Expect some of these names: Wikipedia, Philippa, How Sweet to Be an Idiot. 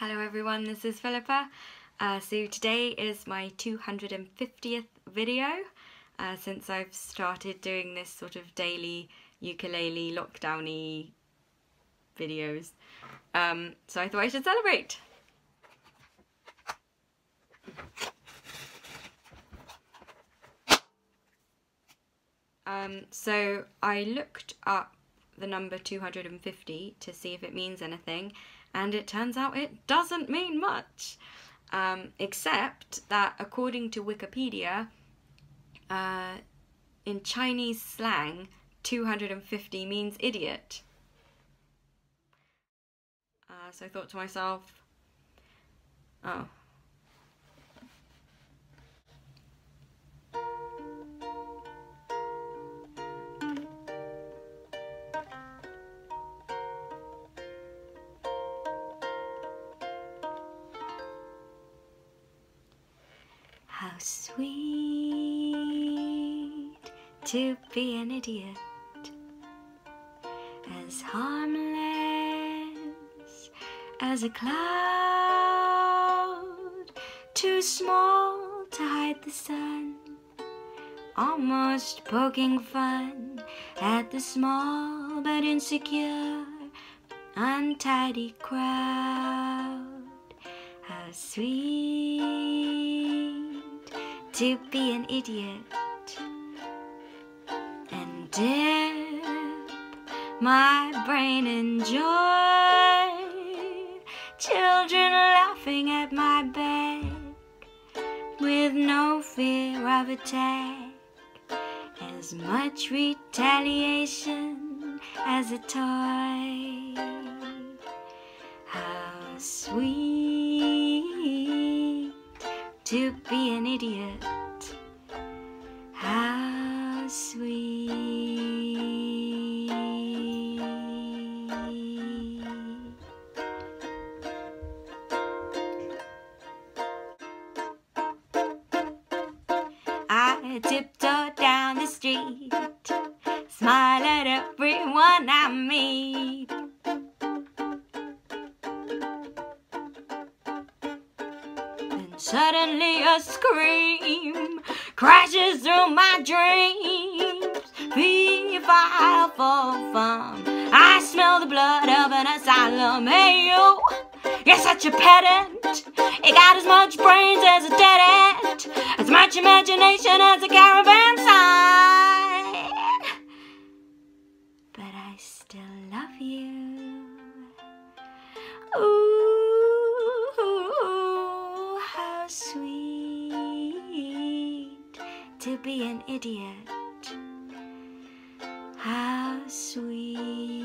Hello everyone, this is Philippa. So today is my 250th video since I've started doing this sort of daily ukulele lockdowny videos. So I thought I should celebrate. So I looked up the number 250 to see if it means anything, and it turns out it doesn't mean much, except that according to Wikipedia, in Chinese slang, 250 means idiot. So I thought to myself, oh. How sweet to be an idiot, as harmless as a cloud, too small to hide the sun, almost poking fun at the small but insecure, untidy crowd. How sweet to be an idiot, and dip my brain in joy, children laughing at my back, with no fear of attack, as much retaliation as a toy. How sweet to be an idiot, how sweet. I tiptoed down the street, smile at everyone I meet. Suddenly a scream crashes through my dreams. Fever for fun. I smell the blood of an asylum. Hey you, you're such a pedant. You got as much brains as a dead end, as much imagination as a caravan sign. But I still love you. Ooh. To be an idiot, how sweet.